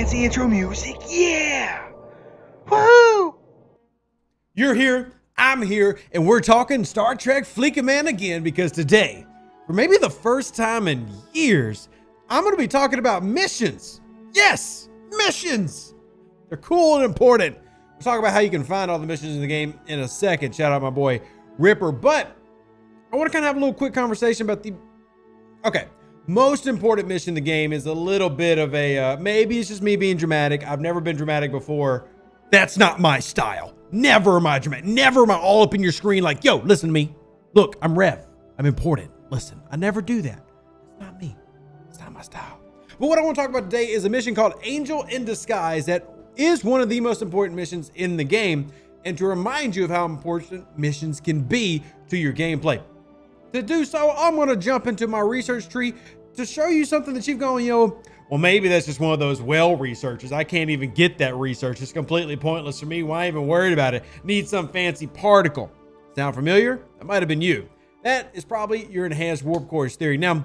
fancy intro music, yeah! Woohoo! You're here, I'm here, and we're talking Star Trek Fleet Command again because today, for maybe the first time in years, I'm going to be talking about missions. Yes, missions! They're cool and important. We'll talk about how you can find all the missions in the game in a second. Shout out my boy Ripper, but I want to kind of have a little quick conversation about the... Okay. Most important mission in the game is a little bit of a, maybe it's just me being dramatic. I've never been dramatic before. That's not my style. Never am I dramatic. Never am I all up in your screen like, yo, listen to me. Look, I'm Rev. I'm important. Listen, I never do that. It's not me. It's not my style. But what I want to talk about today is a mission called Angel in Disguise that is one of the most important missions in the game, and to remind you of how important missions can be to your gameplay. To do so, I'm going to jump into my research tree to show you something that you've gone, yo, well, maybe that's just one of those well researches. I can't even get that research. It's completely pointless for me. Why even worried about it? Need some fancy particle. Sound familiar? That might have been you. That is probably your enhanced warp cores theory. Now, let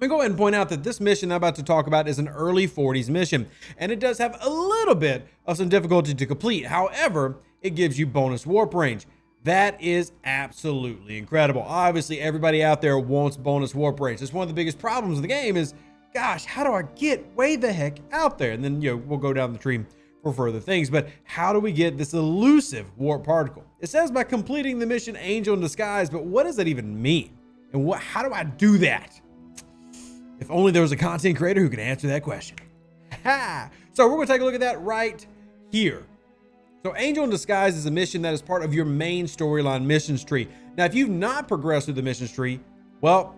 me go ahead and point out that this mission I'm about to talk about is an early 40s mission, and it does have a little bit of some difficulty to complete. However, it gives you bonus warp range. That is absolutely incredible. Obviously, everybody out there wants bonus warp range. It's one of the biggest problems of the game is, gosh, how do I get way the heck out there? And then, you know, we'll go down the tree for further things, but how do we get this elusive warp particle? It says by completing the mission Angel in Disguise, but what does that even mean? And how do I do that? If only there was a content creator who could answer that question. Ha! So we're gonna take a look at that right here. So Angel in Disguise is a mission that is part of your main storyline missions tree. Now, if you've not progressed through the missions tree, well,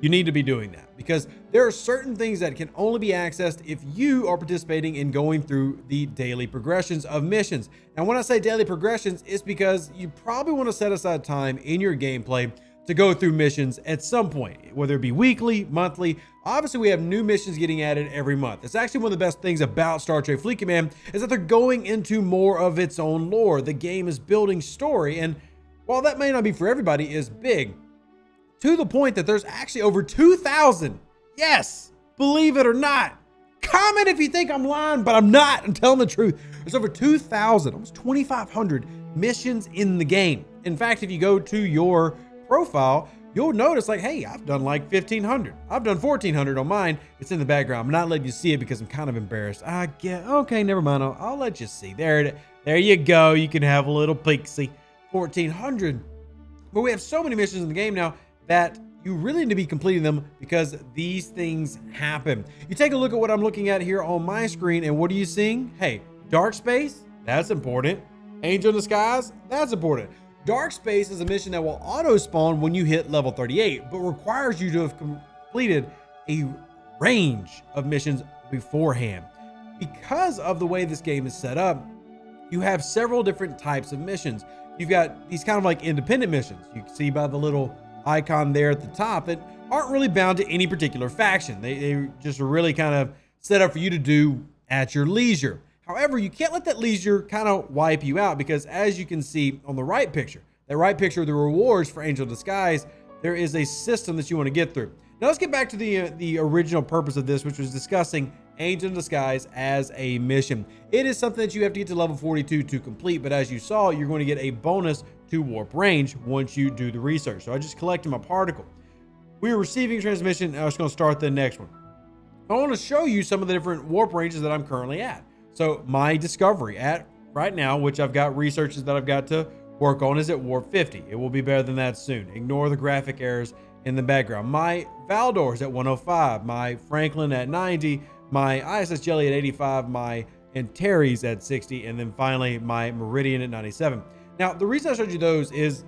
you need to be doing that because there are certain things that can only be accessed if you are participating in going through the daily progressions of missions. Now, when I say daily progressions, it's because you probably want to set aside time in your gameplay to go through missions at some point, whether it be weekly, monthly. Obviously, we have new missions getting added every month. It's actually one of the best things about Star Trek Fleet Command is that they're going into more of its own lore. The game is building story, and while that may not be for everybody, is big to the point that there's actually over 2,000, yes, believe it or not, comment if you think I'm lying, but I'm not, I'm telling the truth. There's over 2,000, almost 2,500 missions in the game. In fact, if you go to your profile, you'll notice like, hey, I've done like 1,500. I've done 1,400 on mine. It's in the background. I'm not letting you see it because I'm kind of embarrassed. I get, okay, never mind. I'll let you see. There you go. You can have a little peek-see. 1,400. But we have so many missions in the game now that you really need to be completing them because these things happen. You take a look at what I'm looking at here on my screen, and what are you seeing? Hey, Dark Space, that's important. Angel in Disguise, that's important. Dark Space is a mission that will auto-spawn when you hit level 38, but requires you to have completed a range of missions beforehand. Because of the way this game is set up, you have several different types of missions. You've got these kind of like independent missions. You can see by the little icon there at the top that aren't really bound to any particular faction. They just are really kind of set up for you to do at your leisure. However, you can't let that leisure kind of wipe you out because as you can see on the right picture, that right picture of the rewards for Angel Disguise, there is a system that you want to get through. Now let's get back to the original purpose of this, which was discussing Angel Disguise as a mission. It is something that you have to get to level 42 to complete, but as you saw, you're going to get a bonus to warp range once you do the research. So I just collected my particle. We are receiving transmission, and I was going to start the next one. I want to show you some of the different warp ranges that I'm currently at. So my discovery at right now, which I've got researches that I've got to work on, is at warp 50. It will be better than that soon. Ignore the graphic errors in the background. My Valdore is at 105, my Franklin at 90, my ISS Jelly at 85, my Antares at 60, and then finally my Meridian at 97. Now, the reason I showed you those is,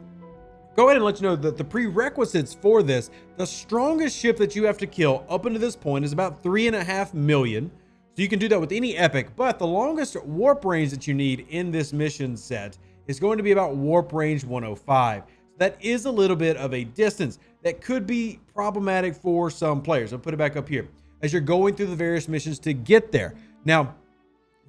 go ahead and let you know that the prerequisites for this, the strongest ship that you have to kill up until this point is about 3.5 million. So you can do that with any epic, but the longest warp range that you need in this mission set is going to be about warp range 105. That is a little bit of a distance that could be problematic for some players. I'll put it back up here as you're going through the various missions to get there. Now,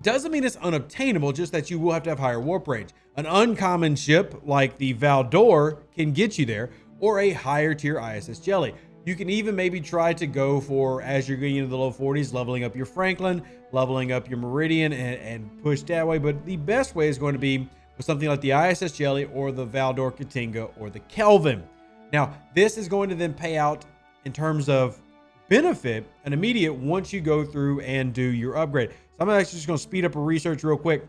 doesn't mean it's unobtainable, just that you will have to have higher warp range. An uncommon ship like the Valdore can get you there, or a higher tier ISS Jelly. You can even maybe try to go for, as you're getting into the low 40s, leveling up your Franklin, leveling up your Meridian, and push that way. But the best way is going to be with something like the ISS Jelly or the Valdore Katinga or the Kelvin. Now, this is going to then pay out in terms of benefit an immediate once you go through and do your upgrade. So I'm actually just going to speed up a research real quick,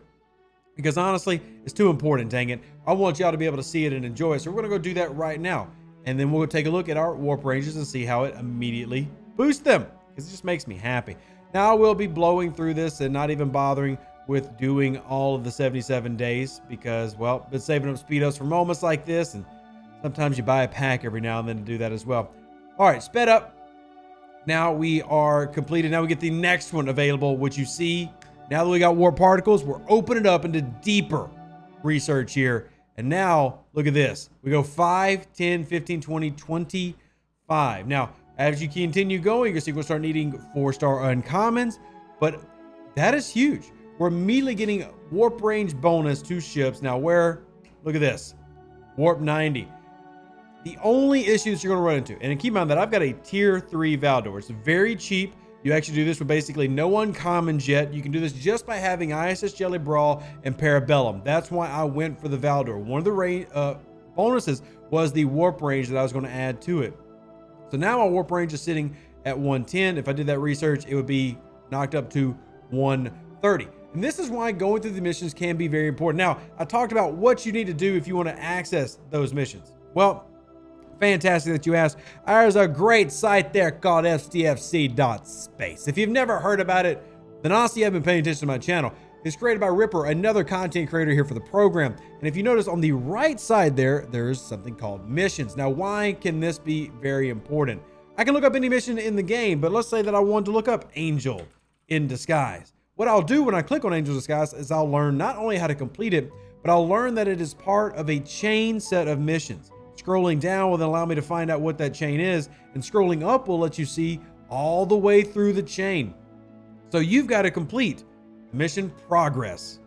because honestly, it's too important, dang it. I want y'all to be able to see it and enjoy it. So we're going to go do that right now. And then we'll take a look at our warp ranges and see how it immediately boosts them, because it just makes me happy. Now I will be blowing through this and not even bothering with doing all of the 77 days because, well, been saving up speed ups for moments like this. And sometimes you buy a pack every now and then to do that as well. All right, sped up. Now we are completed. Now we get the next one available, which you see. Now that we got warp particles, we're opening it up into deeper research here. And now, look at this. We go 5, 10, 15, 20, 25. Now, as you continue going, you're going to start needing 4-star uncommons, but that is huge. We're immediately getting warp range bonus to ships. Now, where? Look at this. Warp 90. The only issue that you're going to run into, and keep in mind that I've got a Tier 3 Valdore. It's very cheap. You actually do this with basically no uncommons yet. You can do this just by having ISS Jelly Brawl and Parabellum. That's why I went for the Valdore. One of the bonuses was the warp range that I was going to add to it. So now my warp range is sitting at 110. If I did that research, it would be knocked up to 130. And this is why going through the missions can be very important. Now, I talked about what you need to do if you want to access those missions. Well, fantastic that you asked. There's a great site there called stfc.space. If you've never heard about it, then honestly, you haven't been paying attention to my channel. It's created by Ripper, another content creator here for the program. And if you notice on the right side there, there's something called missions. Now, why can this be very important? I can look up any mission in the game, but let's say that I wanted to look up Angel in Disguise. What I'll do when I click on Angel in Disguise is I'll learn not only how to complete it, but I'll learn that it is part of a chain set of missions. Scrolling down will then allow me to find out what that chain is, and scrolling up will let you see all the way through the chain. So you've got to complete mission progress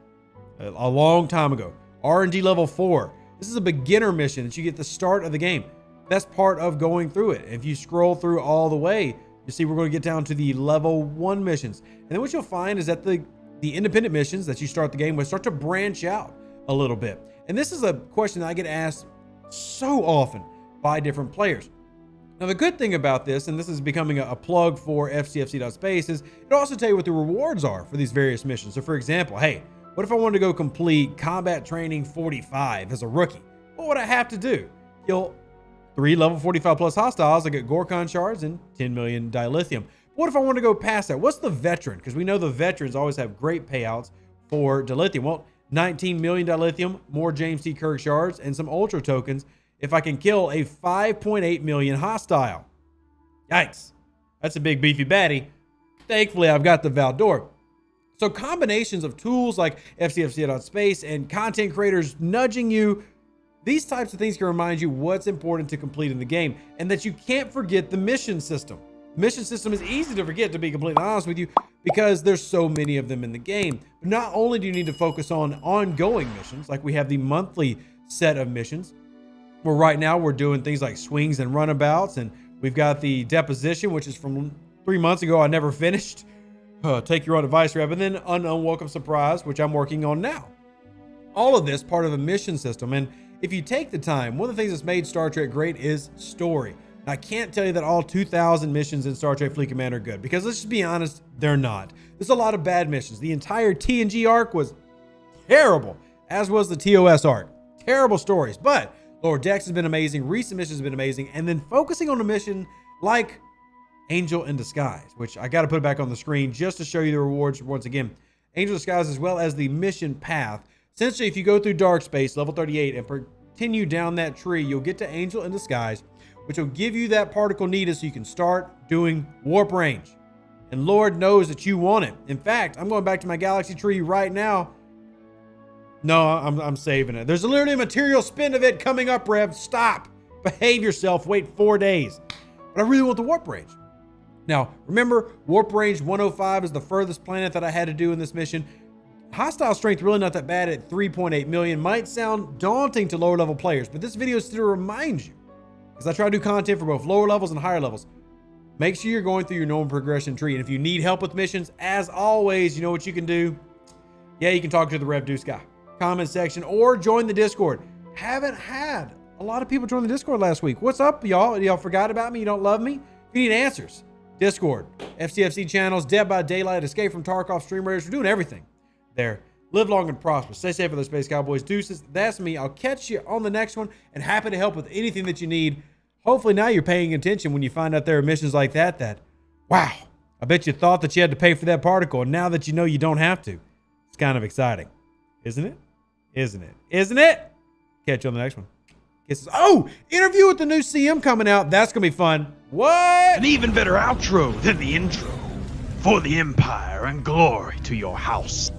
a long time ago. R&D level 4. This is a beginner mission that you get at the start of the game. That's part of going through it. If you scroll through all the way, you see we're going to get down to the level 1 missions. And then what you'll find is that the independent missions that you start the game with start to branch out a little bit. And this is a question that I get asked so often by different players. Now, the good thing about this, and this is becoming a plug for stfc.space, is it'll also tell you what the rewards are for these various missions. So, for example, hey, what if I wanted to go complete combat training 45 as a rookie? What would I have to do? Kill 3 level 45 plus hostiles, I get Gorkhan shards and 10 million dilithium. What if I want to go past that? What's the veteran? Because we know the veterans always have great payouts for dilithium. Well, 19 million dilithium, more James T. Kirk shards, and some ultra tokens if I can kill a 5.8 million hostile. Yikes. That's a big beefy baddie. Thankfully, I've got the Valdore. So combinations of tools like stfc.space and content creators nudging you, these types of things can remind you what's important to complete in the game, and that you can't forget the mission system. The mission system is easy to forget, to be completely honest with you, because there's so many of them in the game. But not only do you need to focus on ongoing missions, like we have the monthly set of missions, where right now we're doing things like swings and runabouts, and we've got the deposition, which is from 3 months ago I never finished. Take your own advice, Rev, and then unwelcome surprise, which I'm working on now. All of this part of a mission system, and if you take the time, one of the things that's made Star Trek great is story. I can't tell you that all 2,000 missions in Star Trek Fleet Command are good, because let's just be honest, they're not. There's a lot of bad missions. The entire TNG arc was terrible, as was the TOS arc. Terrible stories, but Lord Dex has been amazing, recent missions have been amazing, and then focusing on a mission like Angel in Disguise, which I got to put back on the screen just to show you the rewards once again. Angel in Disguise, as well as the mission path. Essentially, if you go through Dark Space, level 38, and continue down that tree, you'll get to Angel in Disguise, which will give you that particle needed so you can start doing warp range. And Lord knows that you want it. In fact, I'm going back to my galaxy tree right now. No, I'm saving it. There's literally a material spin of it coming up, Rev. Stop. Behave yourself. Wait 4 days. But I really want the warp range. Now, remember, warp range 105 is the furthest planet that I had to do in this mission. Hostile strength really not that bad at 3.8 million. Might sound daunting to lower level players, but this video is to remind you because I try to do content for both lower levels and higher levels. Make sure you're going through your normal progression tree. And if you need help with missions, as always, you know what you can do? Yeah, you can talk to the Rev Deuce guy. Comment section or join the Discord. Haven't had a lot of people join the Discord last week. What's up, y'all? Y'all forgot about me? You don't love me? If you need answers, Discord, STFC channels, Dead by Daylight, Escape from Tarkov, Stream Raiders. We're doing everything there. Live long and prosper. Stay safe for those Space Cowboys. Deuces, that's me. I'll catch you on the next one, and happy to help with anything that you need. Hopefully now you're paying attention when you find out there are missions like that, wow, I bet you thought that you had to pay for that particle, and now that you know you don't have to, it's kind of exciting. Isn't it? Isn't it? Isn't it? Catch you on the next one. Kisses. Oh, interview with the new CM coming out. That's going to be fun. What? An even better outro than the intro. For the Empire and glory to your house.